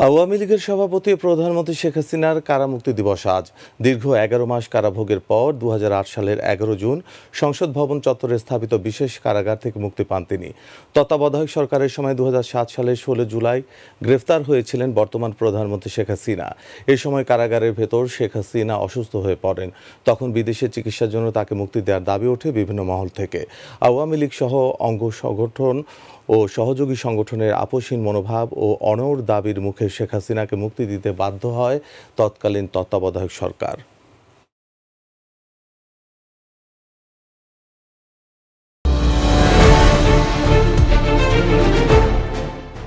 आवामी लीगर सभापति और प्रधानमंत्री शेख हासिनार कारामुक्ति दिवस आज दीर्घ 11 मास काराभोगेर पर 2008 सालेर 11 जून संसद भवन चत्वरे स्थापित विशेष कारागार थेके मुक्ति पान तिनि। तत्त्वाबधायक सरकारेर समय 2007 सालेर 16 जुलाई ग्रेफ्तार हयेछिलेन बर्तमान प्रधानमंत्री शेख हासिना। ए समय कारागारेर भेतर शेख हासिना असुस्थ हये पड़ेन, तखन विदेशे चिकित्सार जन्य ताके मुक्ति देওয়ার दाबी ओठे विभिन्न महल थेके। आवामी लीग सह अंग संगठन और सहयोगी संगठनेर आपसीन मनोभाव और अनड़ दाबिर मुखे शेख हासिना के मुक्ति दीते बाध्य है तत्कालीन तत्त्वाबधायक सरकार।